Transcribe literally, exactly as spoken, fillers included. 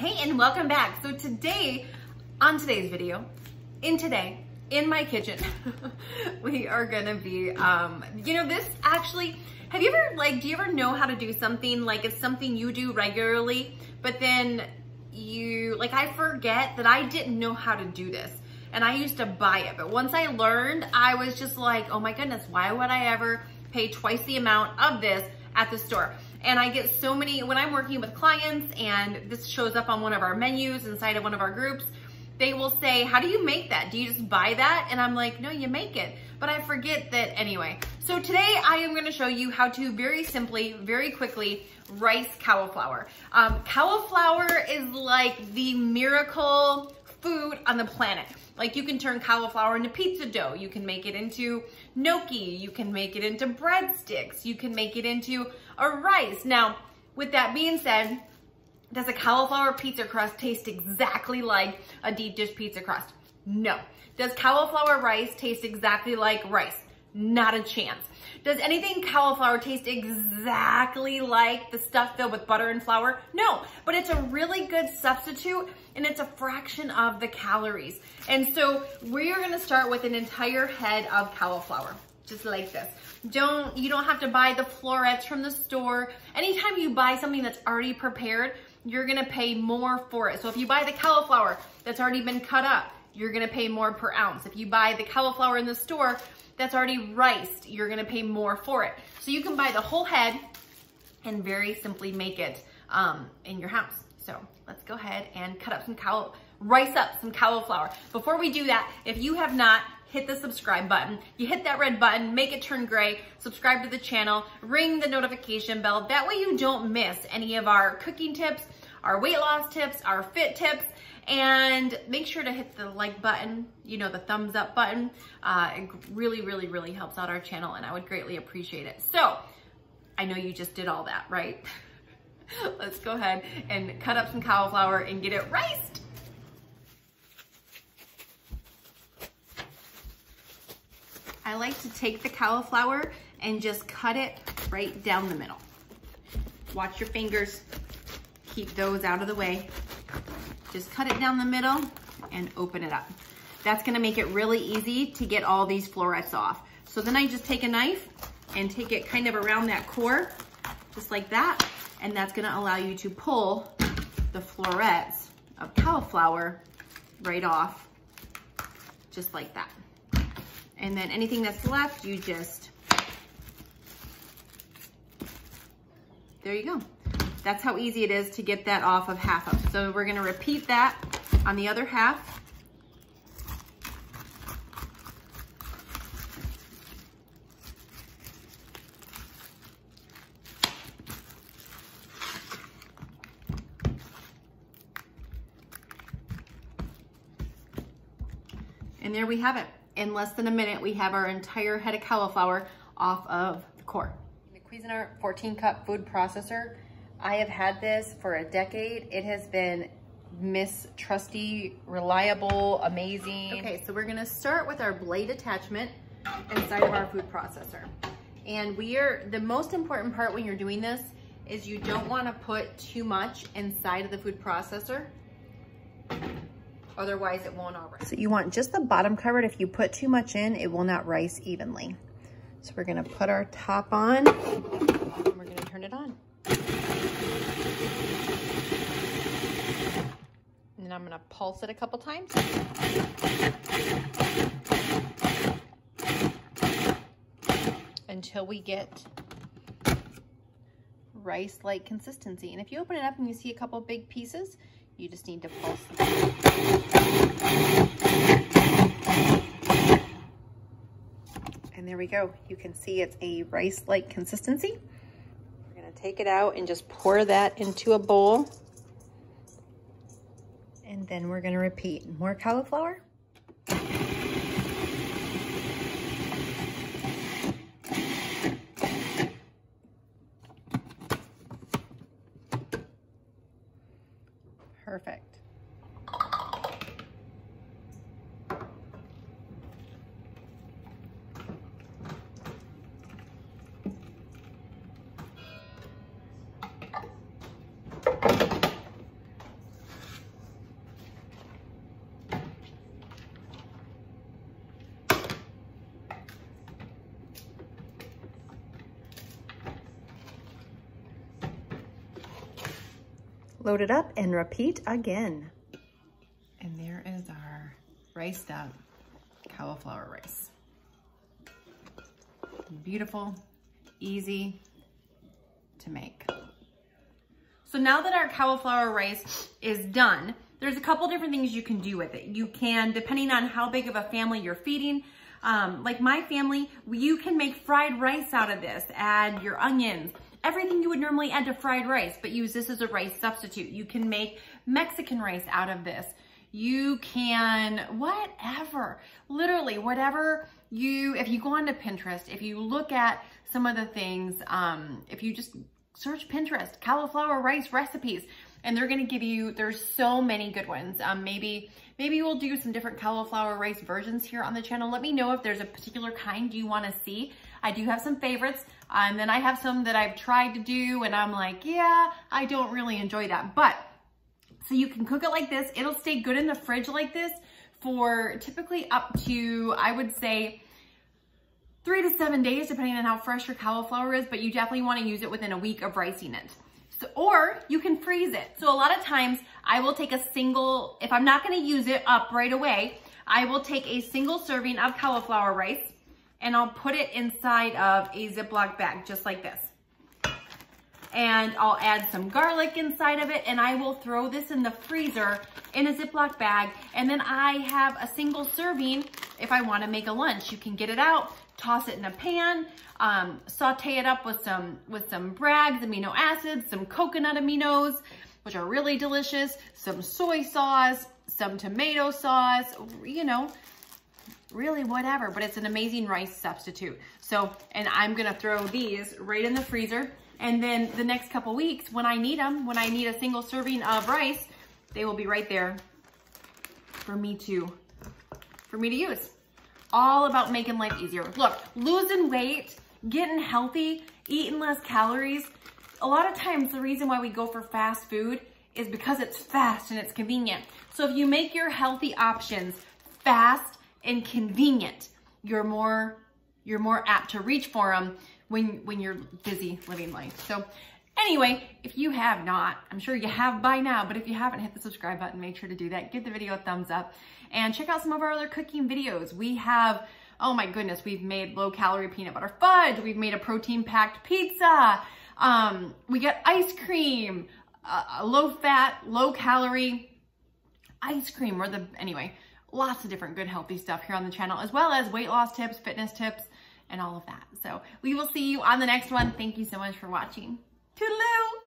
Hey, and welcome back. So today, on today's video, in today, in my kitchen, we are gonna be, um, you know, this actually, have you ever, like, do you ever know how to do something? Like, it's something you do regularly, but then you, like, I forget that I didn't know how to do this. And I used to buy it, but once I learned, I was just like, oh my goodness, why would I ever pay twice the amount of this at the store? And I get so many, when I'm working with clients and this shows up on one of our menus inside of one of our groups, they will say, how do you make that? Do you just buy that? And I'm like, no, you make it. But I forget that anyway. So today I am gonna show you how to very simply, very quickly, rice cauliflower. Um, cauliflower is like the miracle food on the planet. Like, you can turn cauliflower into pizza dough, you can make it into gnocchi, you can make it into breadsticks, you can make it into a rice. Now, with that being said, does a cauliflower pizza crust taste exactly like a deep dish pizza crust? No. Does cauliflower rice taste exactly like rice? Not a chance. Does anything cauliflower taste exactly like the stuff filled with butter and flour? No, but it's a really good substitute and it's a fraction of the calories. And so we are gonna start with an entire head of cauliflower, just like this. Don't, you don't have to buy the florets from the store. Anytime you buy something that's already prepared, you're gonna pay more for it. So if you buy the cauliflower that's already been cut up, you're gonna pay more per ounce. If you buy the cauliflower in the store that's already riced, you're gonna pay more for it. So you can buy the whole head and very simply make it um, in your house. So let's go ahead and cut up some caul, rice up some cauliflower. Before we do that, if you have not, hit the subscribe button. You hit that red button, make it turn gray, subscribe to the channel, ring the notification bell. That way you don't miss any of our cooking tips, our weight loss tips, our fit tips, and make sure to hit the like button, you know, the thumbs up button. Uh, it really, really, really helps out our channel and I would greatly appreciate it. So I know you just did all that, right? Let's go ahead and cut up some cauliflower and get it riced. I like to take the cauliflower and just cut it right down the middle. Watch your fingers, keep those out of the way. Just cut it down the middle and open it up. That's gonna make it really easy to get all these florets off. So then I just take a knife and take it kind of around that core, just like that, and that's gonna allow you to pull the florets of cauliflower right off, just like that. And then anything that's left, you just, there you go. That's how easy it is to get that off of half of. So we're gonna repeat that on the other half. And there we have it. In less than a minute, we have our entire head of cauliflower off of the core. The Cuisinart fourteen cup food processor. I have had this for a decade. It has been Miss Trusty, reliable, amazing. Okay, so we're gonna start with our blade attachment inside of our food processor. And we are, the most important part when you're doing this is you don't wanna put too much inside of the food processor. Otherwise it won't all rice. So you want just the bottom covered. If you put too much in, it will not rice evenly. So we're gonna put our top on and we're gonna turn it on. And I'm gonna pulse it a couple times. Until we get rice-like consistency. And if you open it up and you see a couple big pieces, you just need to pulse them. And there we go. You can see it's a rice-like consistency. We're gonna take it out and just pour that into a bowl. And then we're gonna repeat more cauliflower. Perfect. load it up, and repeat again. And there is our riced up cauliflower rice. Beautiful, easy to make. So now that our cauliflower rice is done, there's a couple different things you can do with it. You can, depending on how big of a family you're feeding, um, like my family, you can make fried rice out of this, add your onions, everything you would normally add to fried rice, but use this as a rice substitute. You can make Mexican rice out of this. You can, whatever, literally whatever you, if you go onto Pinterest, if you look at some of the things, um, if you just search Pinterest, cauliflower rice recipes, and they're gonna give you, there's so many good ones. Um, maybe maybe we'll do some different cauliflower rice versions here on the channel. Let me know if there's a particular kind you wanna see. I do have some favorites, and then I have some that I've tried to do and I'm like, yeah, I don't really enjoy that. But, so you can cook it like this. It'll stay good in the fridge like this for typically up to, I would say, three to seven days, depending on how fresh your cauliflower is, but you definitely wanna use it within a week of ricing it. So, or you can freeze it. So a lot of times I will take a single, if I'm not gonna use it up right away, I will take a single serving of cauliflower rice and I'll put it inside of a Ziploc bag, just like this. And I'll add some garlic inside of it, and I will throw this in the freezer in a Ziploc bag. And then I have a single serving if I wanna make a lunch. You can get it out, toss it in a pan, um, saute it up with some, with some Bragg's amino acids, some coconut aminos, which are really delicious, some soy sauce, some tomato sauce, you know, really whatever, but it's an amazing rice substitute. So, and I'm gonna throw these right in the freezer, and then the next couple weeks when I need them, when I need a single serving of rice, they will be right there for me to, for me to use. All about making life easier. Look, losing weight, getting healthy, eating less calories. A lot of times the reason why we go for fast food is because it's fast and it's convenient. So if you make your healthy options fast and convenient, you're more, you're more apt to reach for them when, when you're busy living life. So anyway, if you have not, I'm sure you have by now, but if you haven't, hit the subscribe button, make sure to do that. Give the video a thumbs up and check out some of our other cooking videos. We have, oh my goodness, we've made low calorie peanut butter fudge. We've made a protein packed pizza. Um, we got ice cream, uh, low fat, low calorie ice cream, or the, anyway, lots of different good healthy stuff here on the channel, as well as weight loss tips, fitness tips, and all of that. So we will see you on the next one. Thank you so much for watching. Toodaloo!